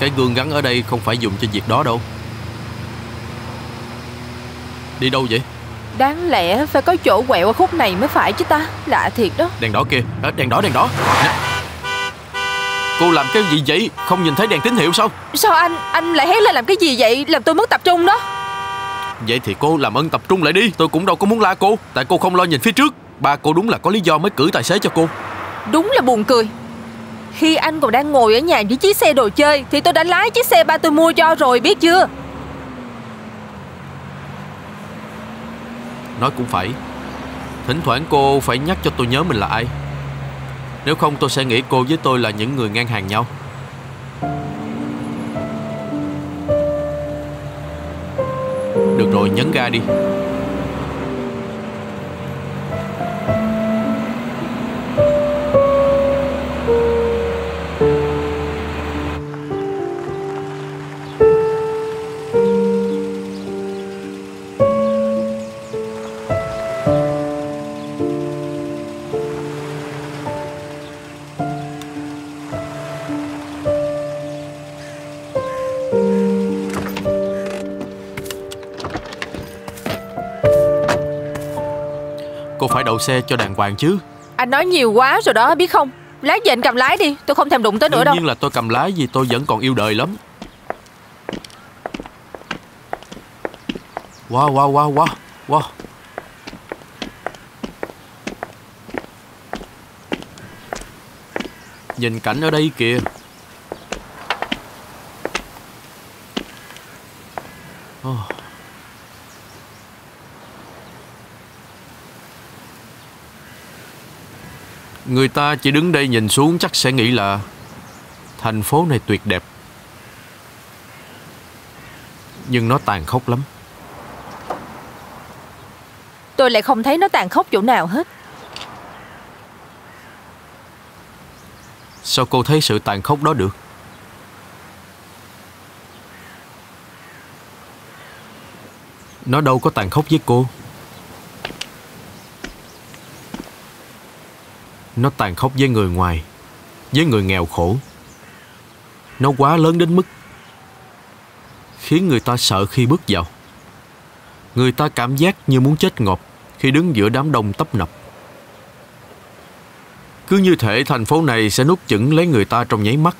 Cái gương gắn ở đây không phải dùng cho việc đó đâu. Đi đâu vậy? Đáng lẽ phải có chỗ quẹo ở khúc này mới phải chứ ta. Lạ thiệt đó. Đèn đỏ kìa, đèn đỏ nè. Cô làm cái gì vậy? Không nhìn thấy đèn tín hiệu sao? Sao anh lại hét lên làm cái gì vậy? Làm tôi mất tập trung đó. Vậy thì cô làm ơn tập trung lại đi. Tôi cũng đâu có muốn la cô. Tại cô không lo nhìn phía trước. Ba cô đúng là có lý do mới cử tài xế cho cô. Đúng là buồn cười. Khi anh còn đang ngồi ở nhà với chiếc xe đồ chơi thì tôi đã lái chiếc xe ba tôi mua cho rồi, biết chưa? Nói cũng phải. Thỉnh thoảng cô phải nhắc cho tôi nhớ mình là ai. Nếu không tôi sẽ nghĩ cô với tôi là những người ngang hàng nhau. Được rồi, nhấn ga đi. Phải đậu xe cho đàng hoàng chứ. Anh nói nhiều quá rồi đó, biết không? Lát về anh cầm lái đi, tôi không thèm đụng tới nữa đâu. Đương nhiên là tôi cầm lái vì tôi vẫn còn yêu đời lắm. Wow. Nhìn cảnh ở đây kìa. Người ta chỉ đứng đây nhìn xuống chắc sẽ nghĩ là thành phố này tuyệt đẹp. Nhưng nó tàn khốc lắm. Tôi lại không thấy nó tàn khốc chỗ nào hết. Sao cô thấy sự tàn khốc đó được? Nó đâu có tàn khốc với cô. Nó tàn khốc với người ngoài, với người nghèo khổ. Nó quá lớn đến mức khiến người ta sợ khi bước vào. Người ta cảm giác như muốn chết ngộp khi đứng giữa đám đông tấp nập. Cứ như thể thành phố này sẽ nuốt chửng lấy người ta trong nháy mắt.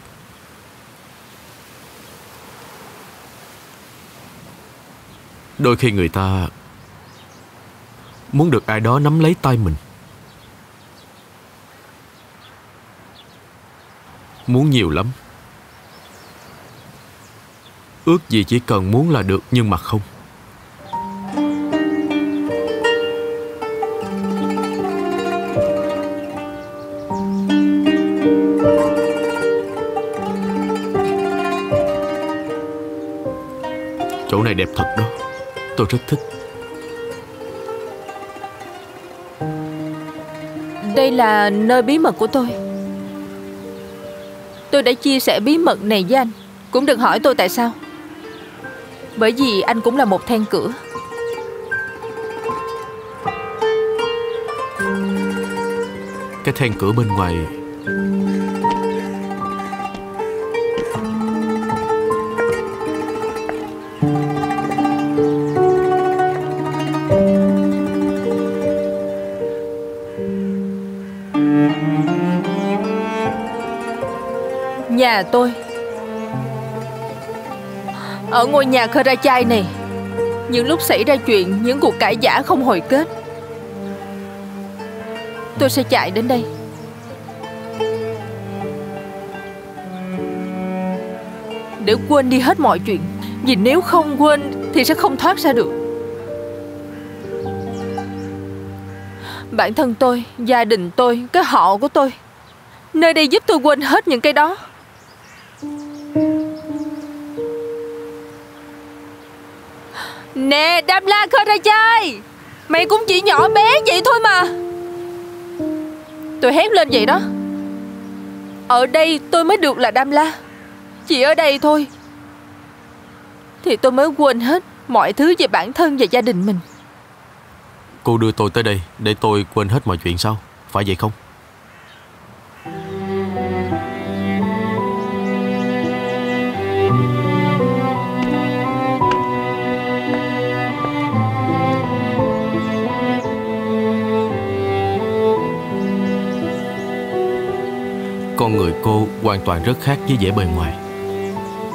Đôi khi người ta muốn được ai đó nắm lấy tay mình, muốn nhiều lắm. Ước gì chỉ cần muốn là được, nhưng mà không. Chỗ này đẹp thật đó. Tôi rất thích. Đây là nơi bí mật của tôi. Tôi đã chia sẻ bí mật này với anh. Cũng đừng hỏi tôi tại sao. Bởi vì anh cũng là một then cửa. Cái then cửa bên ngoài nhà tôi, ở ngôi nhà Khơ Ra Chai này, những lúc xảy ra chuyện, những cuộc cãi vã không hồi kết, tôi sẽ chạy đến đây. Để quên đi hết mọi chuyện. Vì nếu không quên thì sẽ không thoát ra được. Bản thân tôi, gia đình tôi, cái họ của tôi. Nơi đây giúp tôi quên hết những cái đó. Nè Đam La Khơ Ra Chai, mày cũng chỉ nhỏ bé vậy thôi mà. Tôi hét lên vậy đó. Ở đây tôi mới được là Đam La. Chỉ ở đây thôi thì tôi mới quên hết mọi thứ về bản thân và gia đình mình. Cô đưa tôi tới đây để tôi quên hết mọi chuyện sao? Phải vậy không? hoàn toàn rất khác với vẻ bề ngoài.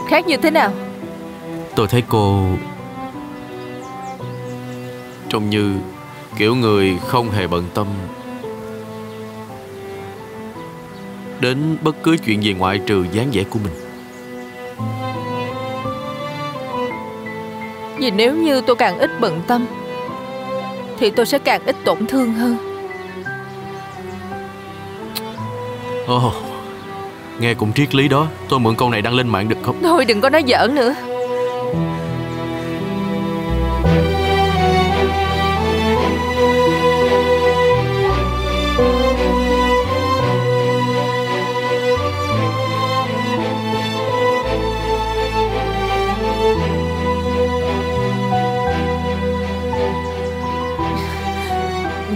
Khác như thế nào? Tôi thấy cô trông như kiểu người không hề bận tâm đến bất cứ chuyện gì ngoại trừ dáng vẻ của mình. Vì nếu như tôi càng ít bận tâm thì tôi sẽ càng ít tổn thương hơn. Ồ, nghe cũng triết lý đó. Tôi mượn câu này đăng lên mạng được không? Thôi đừng có nói giỡn nữa.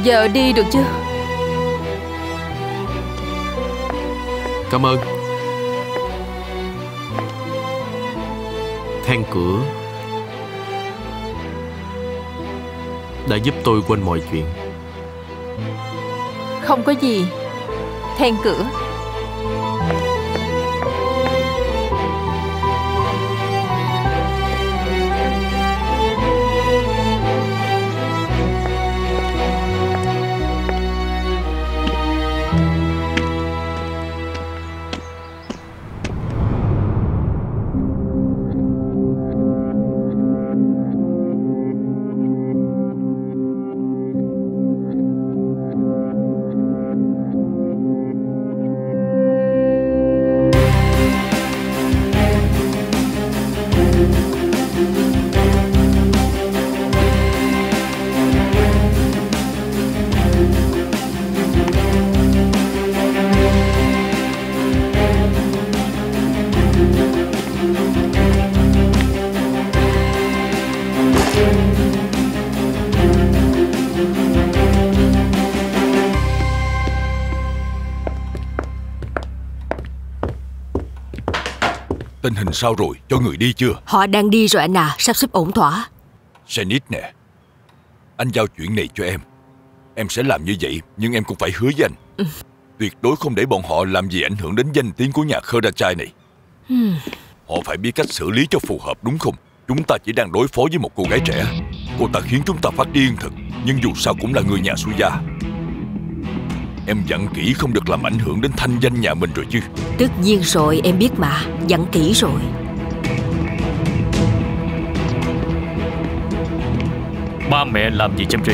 Giờ đi được chưa? Cảm ơn. Then cửa đã giúp tôi quên mọi chuyện. Không có gì. Then cửa. Tình hình sao rồi? Cho người đi chưa? Họ đang đi rồi anh à. Sắp xếp ổn thỏa. Seniz nè, anh giao chuyện này cho em. Em sẽ làm như vậy, nhưng em cũng phải hứa với anh. Tuyệt đối không để bọn họ làm gì ảnh hưởng đến danh tiếng của nhà Khơ Ra Trai này. Họ phải biết cách xử lý cho phù hợp, đúng không? Chúng ta chỉ đang đối phó với một cô gái trẻ. Cô ta khiến chúng ta phát điên thật, nhưng dù sao cũng là người nhà Su Gia. Em dặn kỹ không được làm ảnh hưởng đến thanh danh nhà mình rồi chứ? Tất nhiên rồi, em biết mà. Dặn kỹ rồi. Ba mẹ làm gì chăm truy?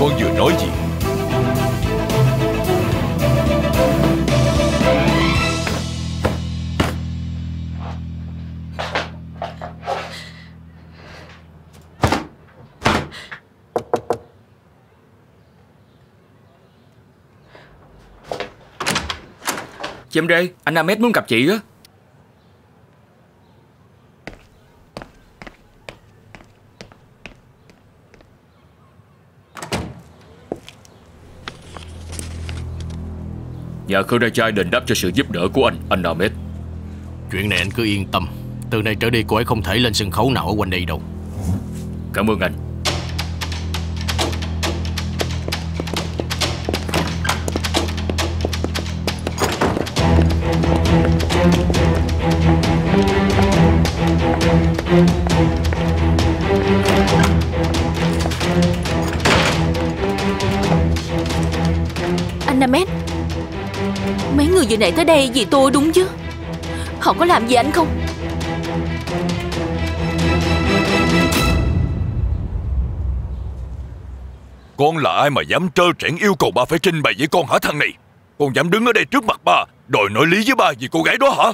Con vừa nói gì? Chị em Rê, anh Ahmed muốn gặp chị á. Nhà Khơ Ra Trai đền đáp cho sự giúp đỡ của anh Ahmed. Chuyện này anh cứ yên tâm. Từ nay trở đi cô ấy không thể lên sân khấu nào ở quanh đây đâu. Cảm ơn anh. Anh Ahmed, mấy người vừa nãy tới đây vì tôi đúng chứ? Họ có làm gì anh không? Con là ai mà dám trơ trẽn yêu cầu ba phải trình bày với con hả thằng này? Con dám đứng ở đây trước mặt ba đòi nói lý với ba vì cô gái đó hả?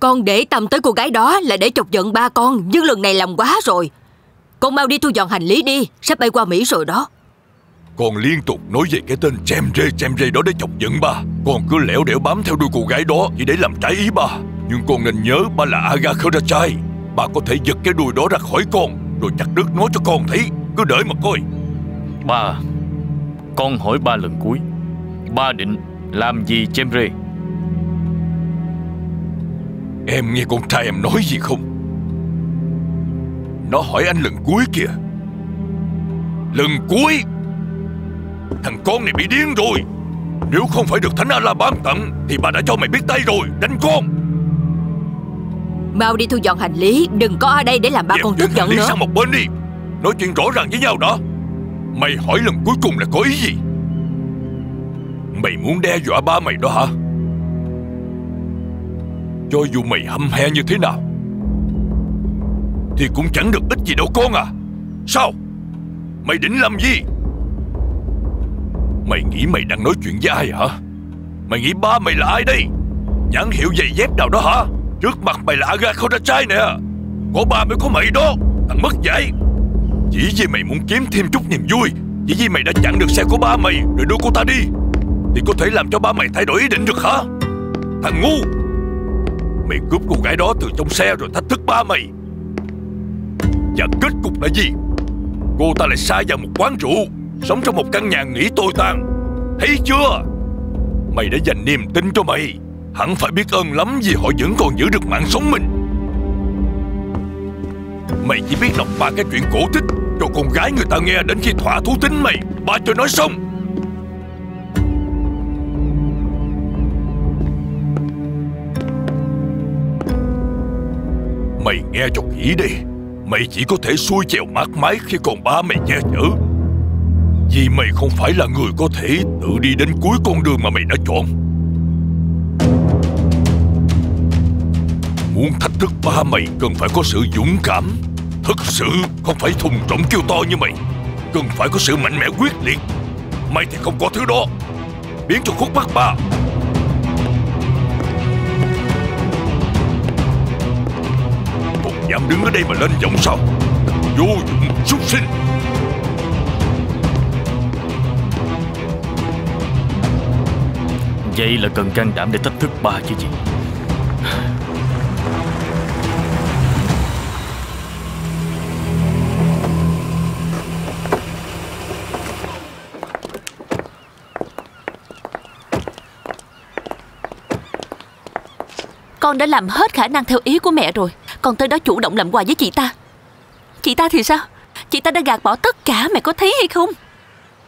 Con để tâm tới cô gái đó là để chọc giận ba con, nhưng lần này làm quá rồi. Con mau đi thu dọn hành lý đi, sắp bay qua Mỹ rồi đó. Con liên tục nói về cái tên Chem Rê đó để chọc giận ba. Con cứ lẻo đẻo bám theo đuôi cô gái đó chỉ để làm trái ý ba. Nhưng con nên nhớ ba là Agah Khơ Ra Trai. Ba có thể giật cái đuôi đó ra khỏi con rồi chặt đứt nó cho con thấy. Cứ đợi mà coi. Ba, con hỏi ba lần cuối, ba định làm gì Chem Rê? Em nghe con trai em nói gì không? Nó hỏi anh lần cuối kìa. Lần cuối. Thằng con này bị điên rồi. Nếu không phải được Thánh A-la ban tặng thì bà đã cho mày biết tay rồi. Đánh con. Mau đi thu dọn hành lý. Đừng có ở đây để làm bà con tức giận nữa. Sang một bên đi. Nói chuyện rõ ràng với nhau đó. Mày hỏi lần cuối cùng là có ý gì? Mày muốn đe dọa ba mày đó hả? Cho dù mày hâm he như thế nào thì cũng chẳng được ích gì đâu con à. Sao? Mày định làm gì? Mày nghĩ mày đang nói chuyện với ai hả? Mày nghĩ ba mày là ai đây? Nhãn hiệu giày dép nào đó hả? Trước mặt mày là Agah con trai nè. Có ba mới có mày đó, thằng mất dạy. Chỉ vì mày muốn kiếm thêm chút niềm vui, chỉ vì mày đã chặn được xe của ba mày rồi đưa cô ta đi, thì có thể làm cho ba mày thay đổi ý định được hả? Thằng ngu. Mày cướp cô gái đó từ trong xe rồi thách thức ba mày. Và kết cục là gì? Cô ta lại sa vào một quán rượu, sống trong một căn nhà nghỉ tồi tàn. Thấy chưa? Mày đã dành niềm tin cho mày, hẳn phải biết ơn lắm vì họ vẫn còn giữ được mạng sống mình. Mày chỉ biết đọc ba cái chuyện cổ tích cho con gái người ta nghe đến khi thỏa thú tính mày. Ba cho nói xong. Mày nghe cho kỹ đi. Mày chỉ có thể xuôi chèo mát mái khi còn ba mày che chở, vì mày không phải là người có thể tự đi đến cuối con đường mà mày đã chọn. Muốn thách thức ba mày cần phải có sự dũng cảm thực sự, không phải thùng rỗng kêu to như mày. Cần phải có sự mạnh mẽ quyết liệt. Mày thì không có thứ đó, biến cho khúc mắc ba. Còn dám đứng ở đây mà lên giọng sao? Vô dụng súc sinh. Vậy là cần can đảm để thách thức ba chứ gì. Con đã làm hết khả năng theo ý của mẹ rồi. Còn tới đó chủ động làm quà với chị ta. Chị ta thì sao? Chị ta đã gạt bỏ tất cả, mẹ có thấy hay không?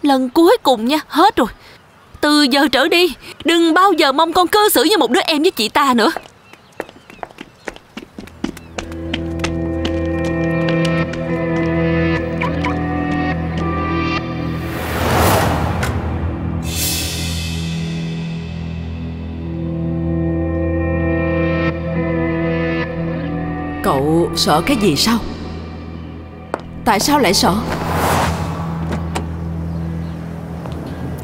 Lần cuối cùng nha, hết rồi. Từ giờ trở đi, đừng bao giờ mong con cư xử như một đứa em với chị ta nữa. Cậu sợ cái gì sao? Tại sao lại sợ?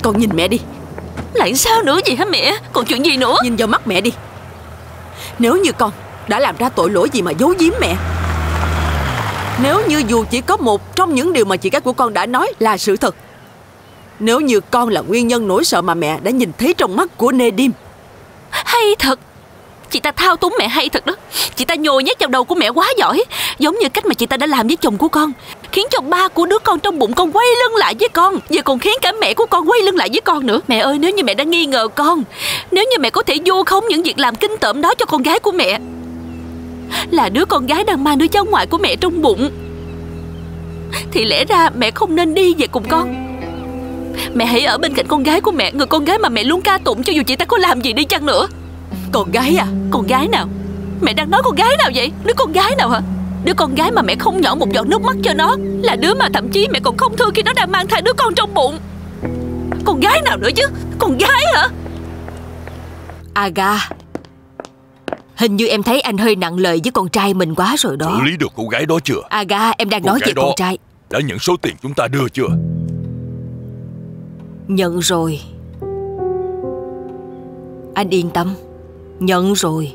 Con nhìn mẹ đi. Lại sao nữa gì hả mẹ? Còn chuyện gì nữa? Nhìn vào mắt mẹ đi. Nếu như con đã làm ra tội lỗi gì mà giấu giếm mẹ, nếu như dù chỉ có một trong những điều mà chị gái của con đã nói là sự thật, nếu như con là nguyên nhân nỗi sợ mà mẹ đã nhìn thấy trong mắt của Nedim. Hay thật. Chị ta thao túng mẹ hay thật đó. Chị ta nhồi nhét vào đầu của mẹ quá giỏi. Giống như cách mà chị ta đã làm với chồng của con, khiến cho ba của đứa con trong bụng con quay lưng lại với con. Giờ còn khiến cả mẹ của con quay lưng lại với con nữa. Mẹ ơi, nếu như mẹ đã nghi ngờ con, nếu như mẹ có thể vu khống những việc làm kinh tởm đó cho con gái của mẹ, là đứa con gái đang mang đứa cháu ngoại của mẹ trong bụng, thì lẽ ra mẹ không nên đi về cùng con. Mẹ hãy ở bên cạnh con gái của mẹ, người con gái mà mẹ luôn ca tụng cho dù chị ta có làm gì đi chăng nữa. Con gái à? Con gái nào? Mẹ đang nói con gái nào vậy? Đứa con gái nào hả? Đứa con gái mà mẹ không nhỏ một giọt nước mắt cho nó, là đứa mà thậm chí mẹ còn không thương khi nó đang mang thai đứa con trong bụng. Con gái nào nữa chứ? Con gái hả? Agah, hình như em thấy anh hơi nặng lời với con trai mình quá rồi đó. Xử lý được cô gái đó chưa? Agah, em đang nói về con trai. Đã nhận số tiền chúng ta đưa chưa? Nhận rồi. Anh yên tâm. Nhận rồi.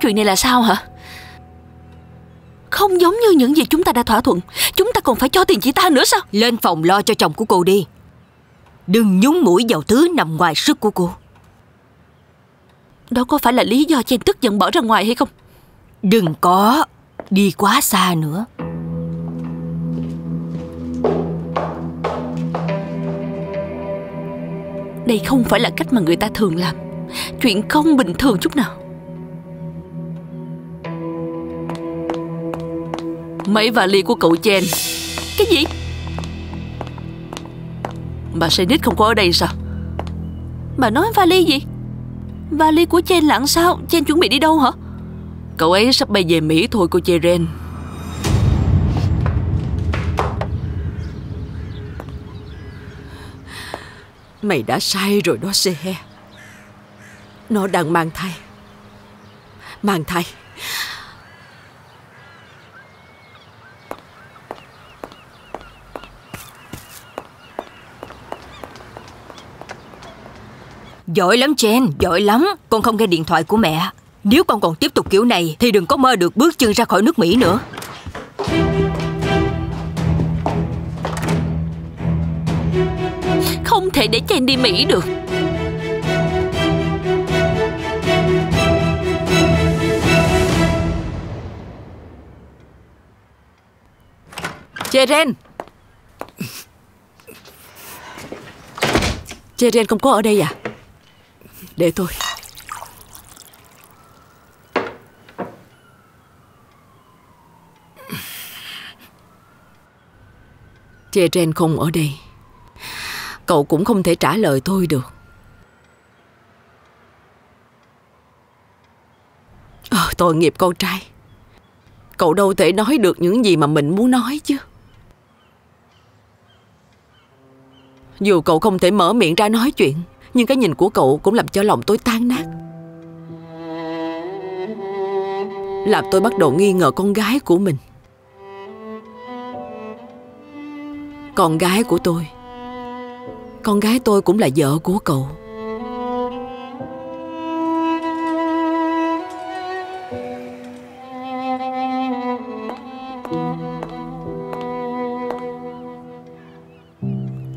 Chuyện này là sao hả? Không giống như những gì chúng ta đã thỏa thuận. Chúng ta còn phải cho tiền chị ta nữa sao? Lên phòng lo cho chồng của cô đi. Đừng nhúng mũi vào thứ nằm ngoài sức của cô. Đó có phải là lý do chen tức giận bỏ ra ngoài hay không? Đừng có đi quá xa nữa. Đây không phải là cách mà người ta thường làm. Chuyện không bình thường chút nào. mấy vali của cậu Chen. Cái gì? Bà Seniz không có ở đây sao? Bà nói vali gì? Vali của Chen là sao? Chen chuẩn bị đi đâu hả? Cậu ấy sắp bay về Mỹ thôi cô Cheren. Mày đã sai rồi đó Sehe. Nó đang mang thai. Mang thai. Giỏi lắm Chen, giỏi lắm. Con không nghe điện thoại của mẹ. Nếu con còn tiếp tục kiểu này thì đừng có mơ được bước chân ra khỏi nước Mỹ nữa. Không thể để Chen đi Mỹ được. Cheren không có ở đây à? Để tôi. Cheren không ở đây. Cậu cũng không thể trả lời tôi được. Tội nghiệp con trai. Cậu đâu thể nói được những gì mà mình muốn nói chứ. Dù cậu không thể mở miệng ra nói chuyện, nhưng cái nhìn của cậu cũng làm cho lòng tôi tan nát. Làm tôi bắt đầu nghi ngờ con gái của mình. Con gái của tôi. Con gái tôi cũng là vợ của cậu.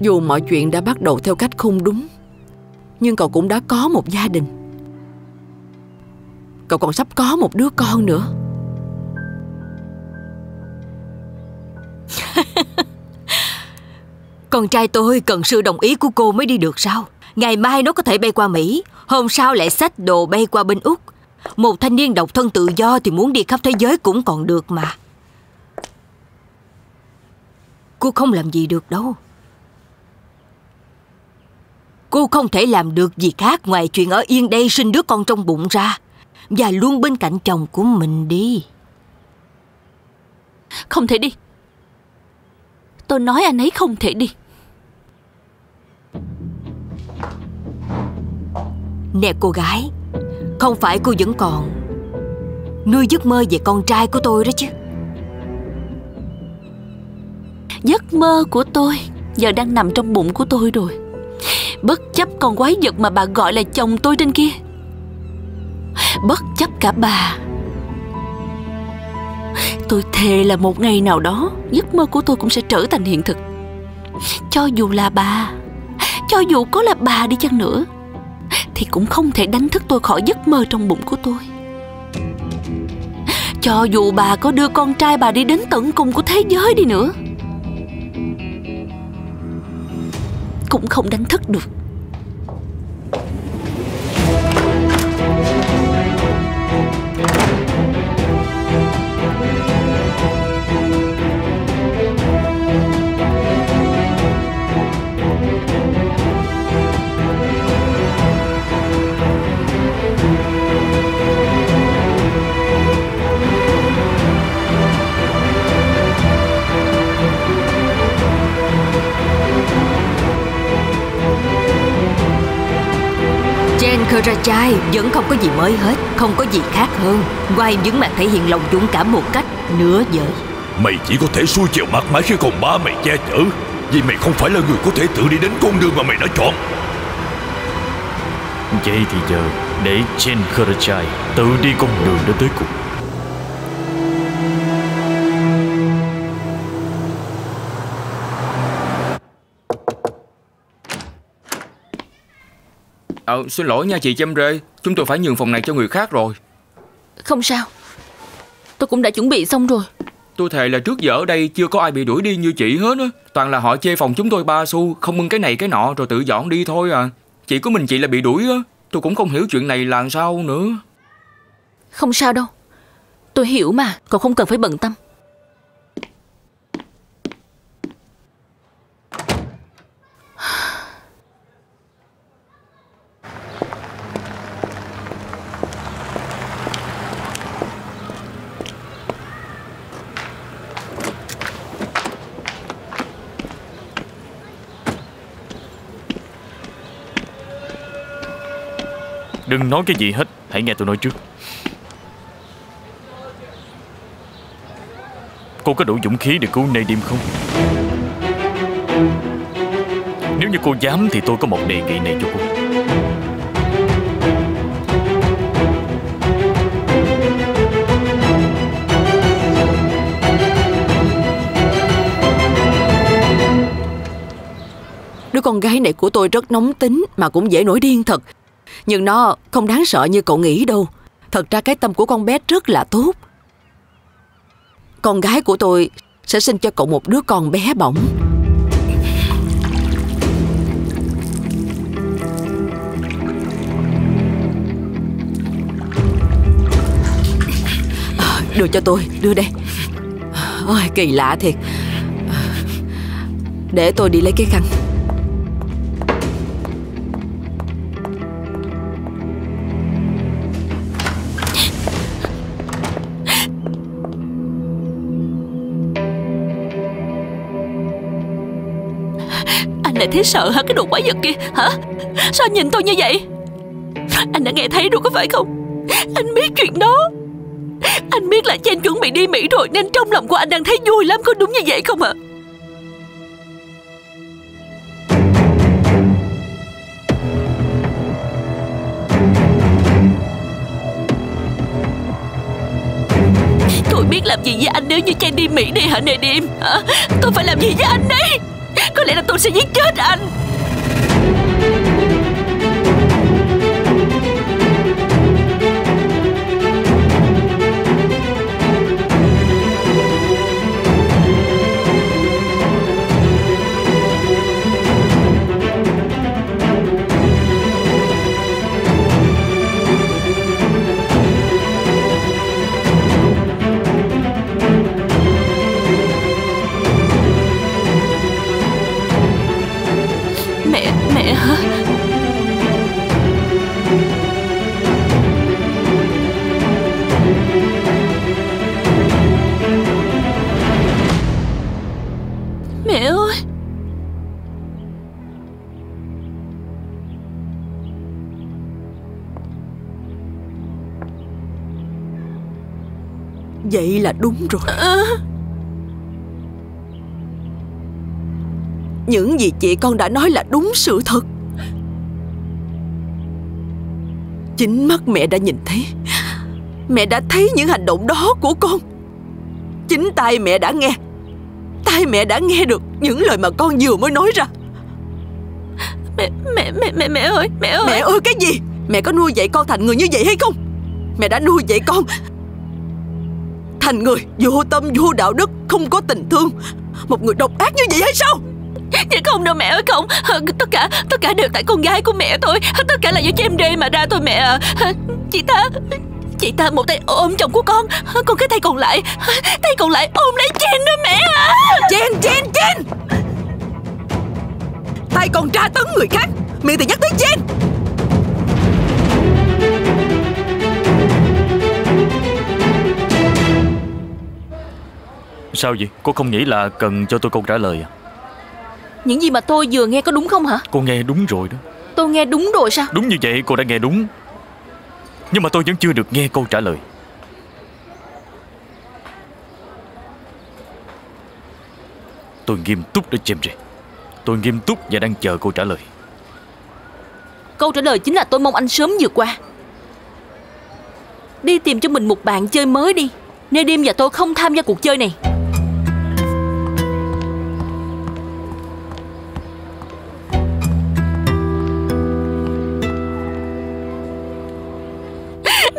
Dù mọi chuyện đã bắt đầu theo cách không đúng, nhưng cậu cũng đã có một gia đình. Cậu còn sắp có một đứa con nữa. Con trai tôi cần sự đồng ý của cô mới đi được sao? Ngày mai nó có thể bay qua Mỹ, hôm sau lại xách đồ bay qua bên Úc. Một thanh niên độc thân tự do thì muốn đi khắp thế giới cũng còn được mà. Cô không làm gì được đâu. Cô không thể làm được gì khác ngoài chuyện ở yên đây sinh đứa con trong bụng ra và luôn bên cạnh chồng của mình đi. Không thể đi. Tôi nói anh ấy không thể đi. Nè cô gái, không phải cô vẫn còn nuôi giấc mơ về con trai của tôi đó chứ? Giấc mơ của tôi giờ đang nằm trong bụng của tôi rồi, bất chấp con quái vật mà bà gọi là chồng tôi trên kia. Bất chấp cả bà. Tôi thề là một ngày nào đó giấc mơ của tôi cũng sẽ trở thành hiện thực. Cho dù là bà, cho dù có là bà đi chăng nữa, thì cũng không thể đánh thức tôi khỏi giấc mơ trong bụng của tôi. Cho dù bà có đưa con trai bà đi đến tận cùng của thế giới đi nữa, cũng không đánh thức được. Ra trai vẫn không có gì mới hết, không có gì khác hơn ngoài những màn thể hiện lòng dũng cảm một cách nửa vời. Mày chỉ có thể xuôi chiều mặt mãi khi còn ba mày che chở, vì mày không phải là người có thể tự đi đến con đường mà mày đã chọn. Vậy thì giờ để Chen Khurachai tự đi con đường đó tới cùng. Xin lỗi nha chị Chăm Rê, chúng tôi phải nhường phòng này cho người khác rồi. Không sao, tôi cũng đã chuẩn bị xong rồi. Tôi thề là trước giờ ở đây chưa có ai bị đuổi đi như chị hết á. Toàn là họ chê phòng chúng tôi ba xu, không mưng cái này cái nọ rồi tự dọn đi thôi à. Chỉ có mình chị là bị đuổi á. Tôi cũng không hiểu chuyện này là sao nữa. Không sao đâu, tôi hiểu mà, cậu không cần phải bận tâm. Đừng nói cái gì hết, hãy nghe tôi nói trước. Cô có đủ dũng khí để cứu Nedim không? Nếu như cô dám thì tôi có một đề nghị này cho cô. Đứa con gái này của tôi rất nóng tính mà cũng dễ nổi điên thật. Nhưng nó không đáng sợ như cậu nghĩ đâu. Thật ra cái tâm của con bé rất là tốt. Con gái của tôi sẽ sinh cho cậu một đứa con bé bỏng. Đưa cho tôi, đưa đây. Ôi, kỳ lạ thiệt. Để tôi đi lấy cái khăn. Lại thấy sợ hả? Cái đồ quái vật kia hả? Sao nhìn tôi như vậy? Anh đã nghe thấy rồi có phải không? Anh biết chuyện đó. Anh biết là Chen chuẩn bị đi Mỹ rồi, nên trong lòng của anh đang thấy vui lắm, có đúng như vậy không ạ? Tôi biết làm gì với anh nếu như Chen đi Mỹ đi hả Nedim? Hả? Tôi phải làm gì với anh đấy? Có lẽ là tôi sẽ giết chết anh. Vậy là đúng rồi. Những gì chị con đã nói là đúng sự thật. Chính mắt mẹ đã nhìn thấy. Mẹ đã thấy những hành động đó của con. Chính tai mẹ đã nghe. Tai mẹ đã nghe được những lời mà con vừa mới nói ra. Mẹ ơi, mẹ ơi. Mẹ ơi cái gì? Mẹ có nuôi dạy con thành người như vậy hay không? Mẹ đã nuôi dạy con thành người vô tâm, vô đạo đức, không có tình thương, một người độc ác như vậy hay sao? Vậy không đâu mẹ ơi, không. Tất cả đều tại con gái của mẹ thôi. Tất cả là do Chem Đê mà ra thôi mẹ à. Chị ta một tay ôm chồng của con, còn cái tay còn lại ôm lấy Chen đó mẹ à. Chen tay còn tra tấn người khác, miệng thì nhắc tới Chen. Sao vậy? Cô không nghĩ là cần cho tôi câu trả lời à? Những gì mà tôi vừa nghe có đúng không hả? Cô nghe đúng rồi đó. Tôi nghe đúng rồi sao? Đúng như vậy, cô đã nghe đúng. Nhưng mà tôi vẫn chưa được nghe câu trả lời. Tôi nghiêm túc đó James. Tôi nghiêm túc và đang chờ câu trả lời. Câu trả lời chính là tôi mong anh sớm vượt qua. Đi tìm cho mình một bạn chơi mới đi. Nedim và tôi không tham gia cuộc chơi này.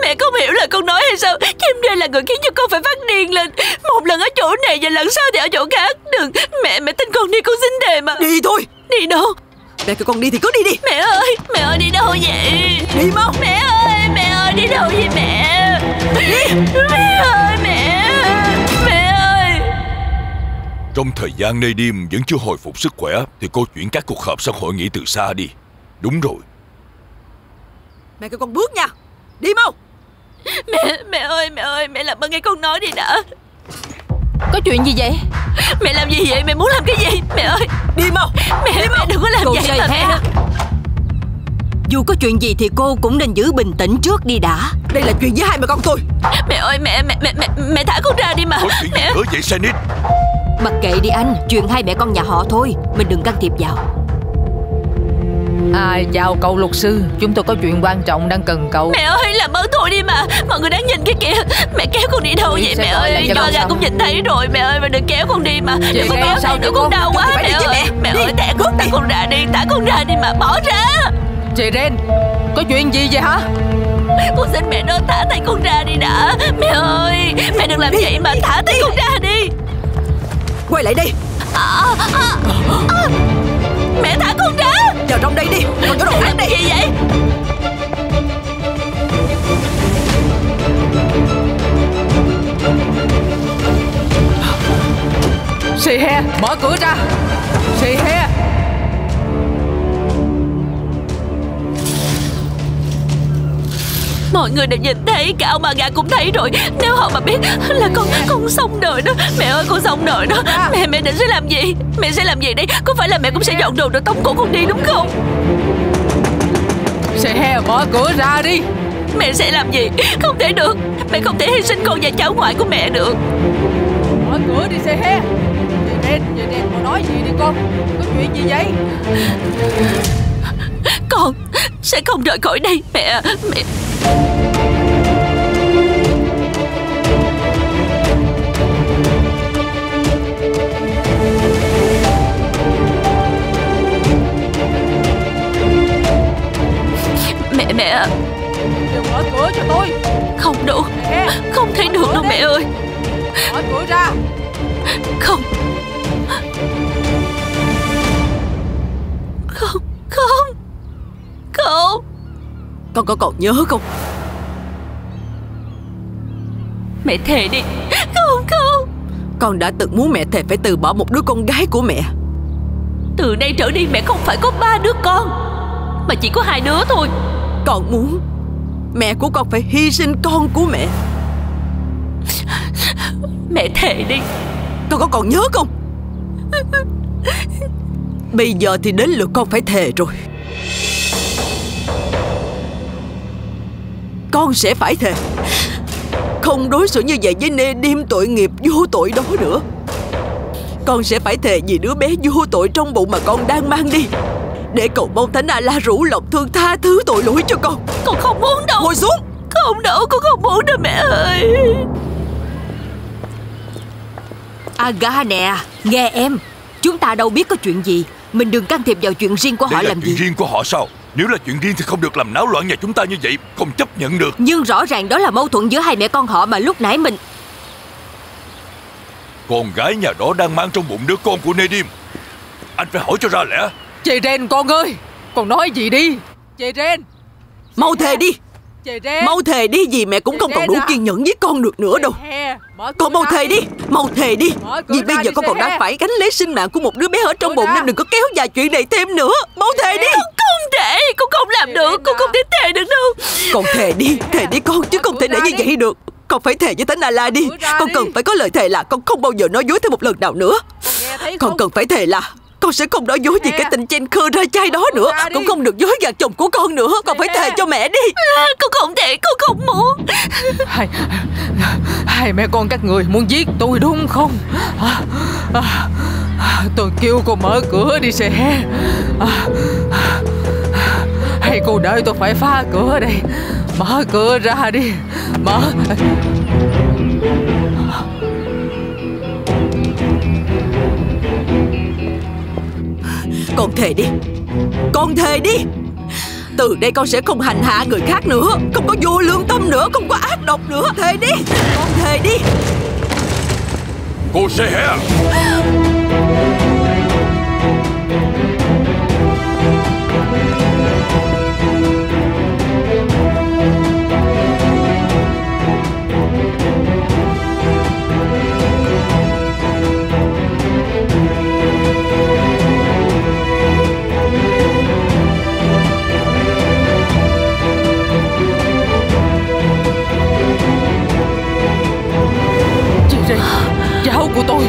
Mẹ không hiểu là con nói hay sao? Chim đây là người khiến cho con phải phát điên lên. Một lần ở chỗ này và lần sau thì ở chỗ khác. Đừng, mẹ tin con đi, con xin thề mà. Đi thôi. Đi đâu? Mẹ kêu con đi thì cứ đi đi. Mẹ ơi đi đâu vậy? Đi mau. Mẹ ơi đi đâu vậy mẹ? Đi. Mẹ ơi. Trong thời gian Nedim vẫn chưa hồi phục sức khỏe thì cô chuyển các cuộc họp sang hội nghị từ xa đi. Đúng rồi. Mẹ kêu con bước nha. Đi mau. Mẹ ơi, mẹ làm ơn nghe con nói đi đã. Có chuyện gì vậy? Mẹ làm gì vậy? Mẹ muốn làm cái gì? Mẹ ơi, đi mau. Mẹ đừng có làm vậy mà mẹ. Dù có chuyện gì thì cô cũng nên giữ bình tĩnh trước đi đã. Đây là chuyện với hai mẹ con tôi. Mẹ ơi, mẹ thả con ra đi mà. Có chuyện mẹ... gì nữa vậy Seniz? Mặc kệ đi anh, chuyện hai mẹ con nhà họ thôi, mình đừng can thiệp vào. À, chào cậu luật sư, chúng tôi có chuyện quan trọng đang cần cậu. Mẹ ơi, làm ơn thôi đi mà, mọi người đang nhìn cái kìa. Mẹ kéo con đi đâu vậy mẹ ơi? Do Agah cũng nhìn thấy rồi mẹ ơi, mà đừng kéo con đi mà. Đừng có kéo sao nữa, con đau quá mẹ ơi. Mẹ ơi, thả con ra đi, thả con ra đi mà, bỏ ra. Chị Ren, có chuyện gì vậy hả? Con xin mẹ nó thả tay con ra đi đã. Mẹ ơi, mẹ đừng làm vậy mà, thả tay con ra đi. Quay lại đi. Mẹ thả con ra. Vào trong đây đi. Còn chỗ đồ ăn đây. Gì vậy? Sì he, mở cửa ra. Sì he. Mọi người đều nhìn thấy, cả ông Agah cũng thấy rồi. Nếu họ mà biết là con xong đời đó. Mẹ ơi, con xong đời đó. Mẹ định sẽ làm gì? Mẹ sẽ làm gì đây? Có phải là mẹ cũng sẽ dọn đồ rồi tống cổ con đi đúng không? Sẽ mở cửa ra đi. Mẹ sẽ làm gì? Không thể được. Mẹ không thể hy sinh con và cháu ngoại của mẹ được. Mở cửa đi Sẽ. Vậy nên con nói gì đi con? Có chuyện gì vậy? Con sẽ không rời khỏi đây mẹ. Mẹ đừng mở cửa cho tôi. Không được, không thể được đâu mẹ ơi. Mở cửa ra. Không. Không. Cậu nhớ không? Mẹ thề đi. Không. Con đã từng muốn mẹ thề phải từ bỏ một đứa con gái của mẹ. Từ nay trở đi mẹ không phải có 3 đứa con, mà chỉ có 2 đứa thôi. Con muốn mẹ của con phải hy sinh con của mẹ. Mẹ thề đi. Con có còn nhớ không? Bây giờ thì đến lượt con phải thề rồi. Con sẽ phải thề không đối xử như vậy với Nedim tội nghiệp vô tội đó nữa. Con sẽ phải thề vì đứa bé vô tội trong bụng mà con đang mang đi, để cầu mong Thánh Allah rủ lòng thương tha thứ tội lỗi cho con. Con không muốn đâu. Ngồi xuống. Không đâu, con không muốn đâu mẹ ơi. Agah nè, nghe em. Chúng ta đâu biết có chuyện gì, mình đừng can thiệp vào chuyện riêng của họ làm gì. Chuyện riêng của họ sao? Nếu là chuyện riêng thì không được làm náo loạn nhà chúng ta như vậy, không chấp nhận được. Nhưng rõ ràng đó là mâu thuẫn giữa hai mẹ con họ mà lúc nãy mình... Con gái nhà đó đang mang trong bụng đứa con của Nedim. Anh phải hỏi cho ra lẽ. Chị Ren con ơi, con nói gì đi. Chị Ren, mau thề đi. Chị Ren, mau thề đi vì mẹ cũng không còn đủ kiên nhẫn với con được nữa đâu. Con mau thề đi, mau thề đi. Vì bây giờ con còn đang phải gánh lấy sinh mạng của một đứa bé ở trong bụng nên đừng có kéo dài chuyện này thêm nữa. Mau thề đi. Không thể, con không làm được, con không thể thề được đâu. Con thề đi con, chứ không thể để như vậy được. Con phải thề với Thánh Allah đi. Con cần phải có lời thề là con không bao giờ nói dối thêm một lần nào nữa. Con cần phải thề là con sẽ không nói dối gì cái tình chen khơ ra chai đó nữa. Con không được dối gạt chồng của con nữa. Con phải thề cho mẹ đi. Con không thể, con không muốn. Hai mẹ con các người muốn giết tôi đúng không? Tôi kêu cô mở cửa đi sẽ. Hay cô đợi tôi phải phá cửa đây. Mở cửa ra đi. Mở. Con thề đi. Con thề đi. Từ đây con sẽ không hành hạ người khác nữa, không có vô lương tâm nữa, không có ác độc nữa. Thề đi. Con thề đi. Cô sẽ hé. Cháu của tôi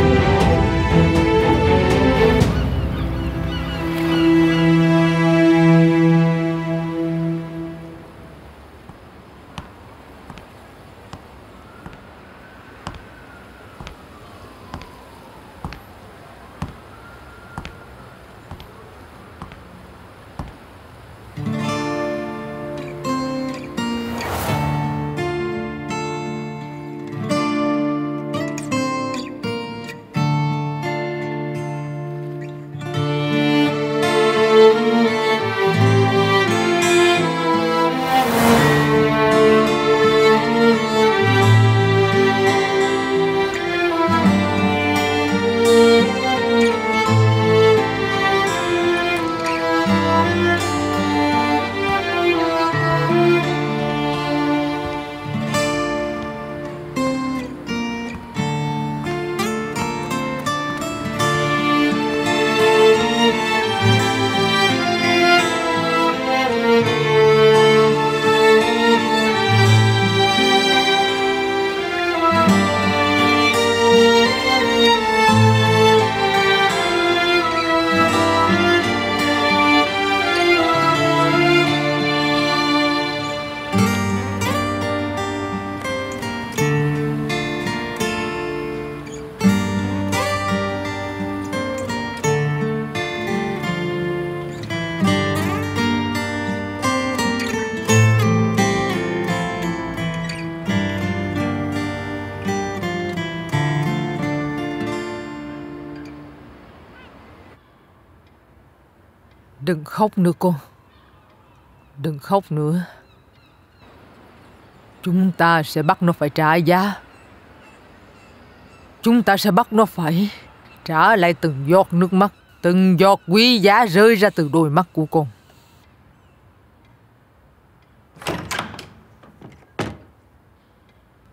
Đừng khóc nữa con. Đừng khóc nữa. Chúng ta sẽ bắt nó phải trả giá. Chúng ta sẽ bắt nó phải trả lại từng giọt nước mắt, từng giọt quý giá rơi ra từ đôi mắt của con.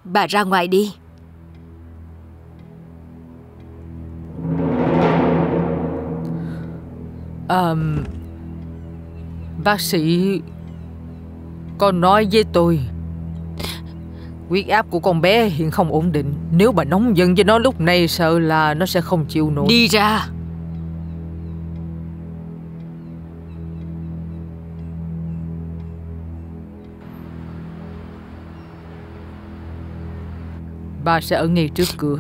Bà ra ngoài đi. Bác sĩ có nói với tôi huyết áp của con bé hiện không ổn định. Nếu bà nóng giận với nó lúc này, sợ là nó sẽ không chịu nổi. Đi ra. Bà sẽ ở ngay trước cửa.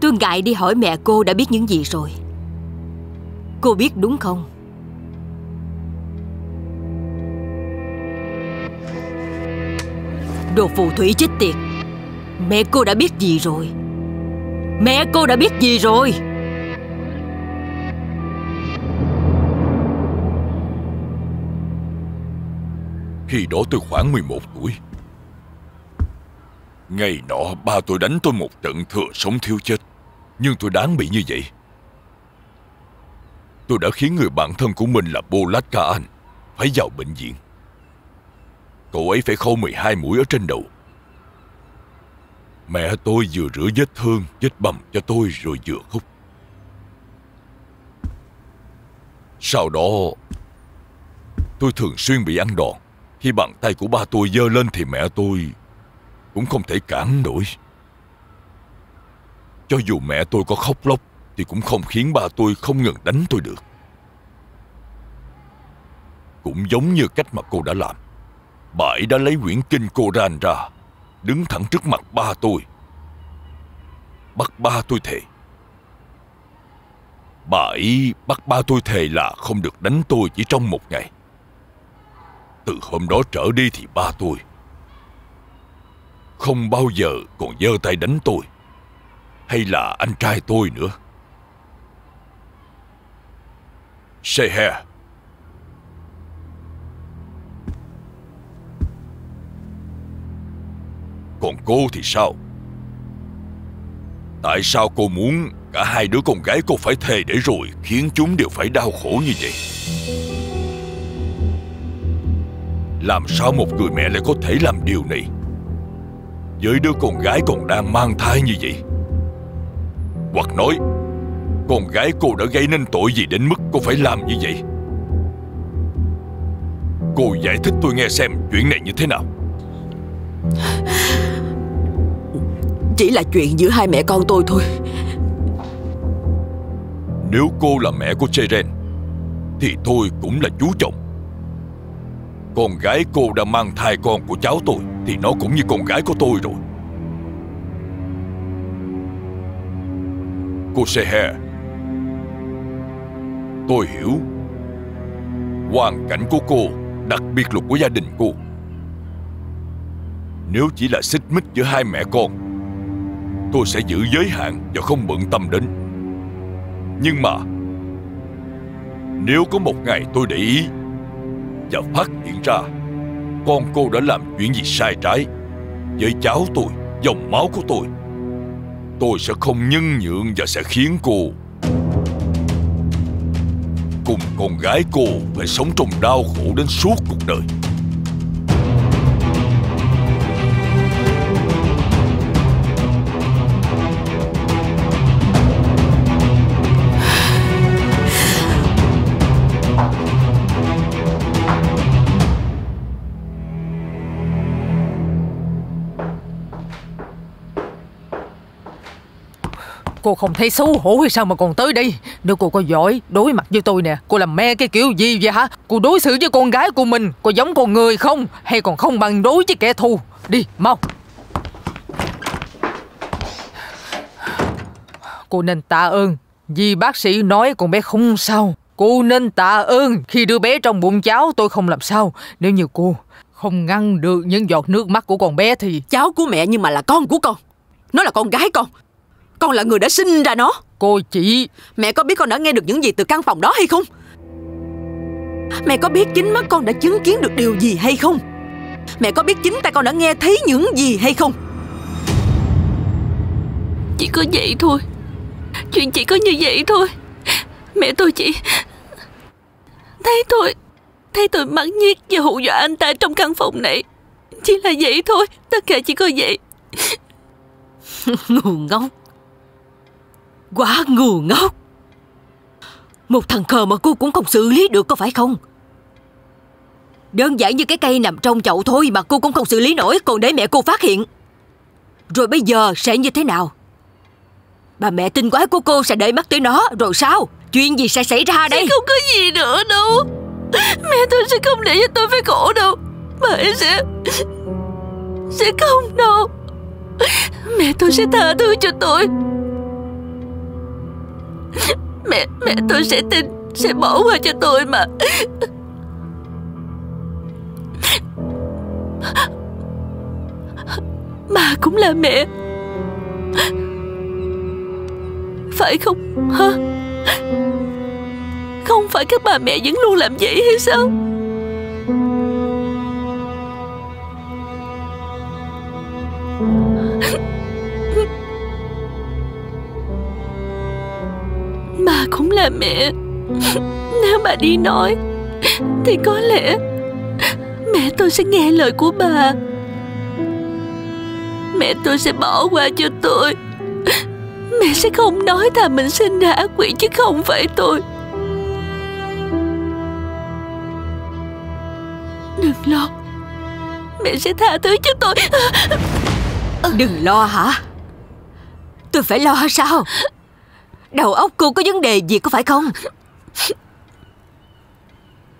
Tôi ngại đi hỏi mẹ cô đã biết những gì rồi. Cô biết đúng không? Đồ phù thủy chết tiệt. Mẹ cô đã biết gì rồi? Mẹ cô đã biết gì rồi? Khi đó tôi khoảng 11 tuổi. Ngày nọ ba tôi đánh tôi một trận thừa sống thiếu chết. Nhưng tôi đáng bị như vậy. Tôi đã khiến người bạn thân của mình là Bolat Khan phải vào bệnh viện. Cậu ấy phải khâu 12 mũi ở trên đầu. Mẹ tôi vừa rửa vết thương, vết bầm cho tôi rồi vừa khóc. Sau đó tôi thường xuyên bị ăn đòn. Khi bàn tay của ba tôi giơ lên thì mẹ tôi cũng không thể cản nổi. Cho dù mẹ tôi có khóc lóc thì cũng không khiến ba tôi không ngừng đánh tôi được. Cũng giống như cách mà cô đã làm. Bà ấy đã lấy quyển kinh Koran ra, đứng thẳng trước mặt ba tôi, bắt ba tôi thề. Bà ấy bắt ba tôi thề là không được đánh tôi chỉ trong một ngày. Từ hôm đó trở đi thì ba tôi không bao giờ còn giơ tay đánh tôi, hay là anh trai tôi nữa. Seher, còn cô thì sao? Tại sao cô muốn cả hai đứa con gái cô phải thề để rồi khiến chúng đều phải đau khổ như vậy? Làm sao một người mẹ lại có thể làm điều này với đứa con gái còn đang mang thai như vậy? Hoặc nói, con gái cô đã gây nên tội gì đến mức cô phải làm như vậy? Cô giải thích tôi nghe xem chuyện này như thế nào. Chỉ là chuyện giữa hai mẹ con tôi thôi. Nếu cô là mẹ của Cheren thì tôi cũng là chú chồng. Con gái cô đã mang thai con của cháu tôi thì nó cũng như con gái của tôi rồi. Cô Seher, tôi hiểu hoàn cảnh của cô, đặc biệt là của gia đình cô. Nếu chỉ là xích mích giữa hai mẹ con, tôi sẽ giữ giới hạn và không bận tâm đến. Nhưng mà nếu có một ngày tôi để ý và phát hiện ra con cô đã làm chuyện gì sai trái với cháu tôi, dòng máu của tôi, tôi sẽ không nhân nhượng và sẽ khiến cô cùng con gái cô phải sống trong đau khổ đến suốt cuộc đời. Cô không thấy xấu hổ hay sao mà còn tới đây? Nếu cô có giỏi đối mặt với tôi nè, cô làm mẹ cái kiểu gì vậy hả? Cô đối xử với con gái của mình có giống con người không? Hay còn không bằng đối với kẻ thù? Đi, mau. Cô nên tạ ơn, vì bác sĩ nói con bé không sao. Cô nên tạ ơn, khi đứa bé trong bụng cháu tôi không làm sao. Nếu như cô không ngăn được những giọt nước mắt của con bé thì... Cháu của mẹ nhưng mà là con của con. Nó là con gái con là người đã sinh ra nó. Cô chị, mẹ có biết con đã nghe được những gì từ căn phòng đó hay không? Mẹ có biết chính mắt con đã chứng kiến được điều gì hay không? Mẹ có biết chính tay con đã nghe thấy những gì hay không? Chỉ có vậy thôi. Chuyện chỉ có như vậy thôi. Mẹ tôi chỉ thấy tôi mắng nhiếc và hù dọa anh ta trong căn phòng này. Chỉ là vậy thôi. Tất cả chỉ có vậy. Ngu ngốc. Quá ngu ngốc. Một thằng khờ mà cô cũng không xử lý được, có phải không? Đơn giản như cái cây nằm trong chậu thôi mà cô cũng không xử lý nổi, còn để mẹ cô phát hiện. Rồi bây giờ sẽ như thế nào? Bà mẹ tinh quái của cô sẽ để mắt tới nó. Rồi sao? Chuyện gì sẽ xảy ra đây? Sẽ không có gì nữa đâu. Mẹ tôi sẽ không để cho tôi phải khổ đâu. Bà ấy sẽ không đâu. Mẹ tôi sẽ tha thứ cho tôi. Mẹ tôi sẽ tin, sẽ bỏ qua cho tôi mà. Bà cũng là mẹ, phải không hả? Không phải các bà mẹ vẫn luôn làm vậy hay sao? Bà cũng là mẹ. Nếu bà đi nói thì có lẽ mẹ tôi sẽ nghe lời của bà. Mẹ tôi sẽ bỏ qua cho tôi. Mẹ sẽ không nói là mình sinh ra ác quỷ chứ không phải tôi. Đừng lo, mẹ sẽ tha thứ cho tôi. Đừng lo hả? Tôi phải lo sao? Đầu óc cô có vấn đề gì có phải không?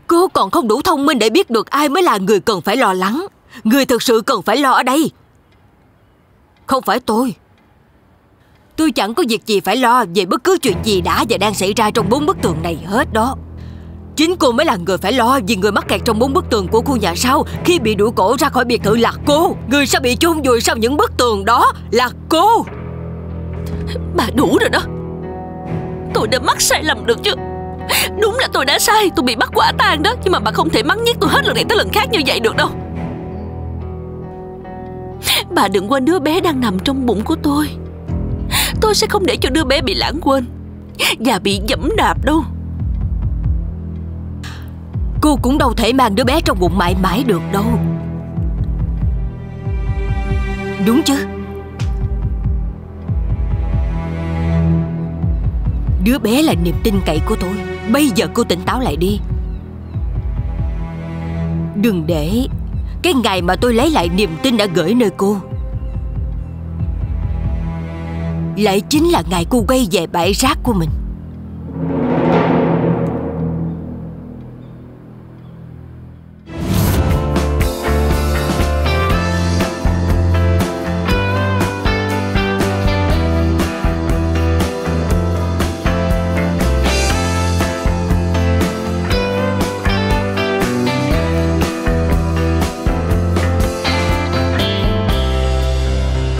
Cô còn không đủ thông minh để biết được ai mới là người cần phải lo lắng. Người thực sự cần phải lo ở đây không phải tôi. Tôi chẳng có việc gì phải lo về bất cứ chuyện gì đã và đang xảy ra trong 4 bức tường này hết đó. Chính cô mới là người phải lo, vì người mắc kẹt trong 4 bức tường của khu nhà sau khi bị đuổi cổ ra khỏi biệt thự là cô. Người sẽ bị chôn vùi sau những bức tường đó là cô. Bà đủ rồi đó. Tôi đã mắc sai lầm được chứ. Đúng là tôi đã sai, tôi bị bắt quả tang đó. Nhưng mà bà không thể mắng nhiếc tôi hết lần này tới lần khác như vậy được đâu. Bà đừng quên đứa bé đang nằm trong bụng của tôi. Tôi sẽ không để cho đứa bé bị lãng quên và bị dẫm đạp đâu. Cô cũng đâu thể mang đứa bé trong bụng mãi mãi được đâu, đúng chứ? Đứa bé là niềm tin cậy của tôi. Bây giờ cô tỉnh táo lại đi. Đừng để cái ngày mà tôi lấy lại niềm tin đã gửi nơi cô lại chính là ngày cô quay về bãi rác của mình.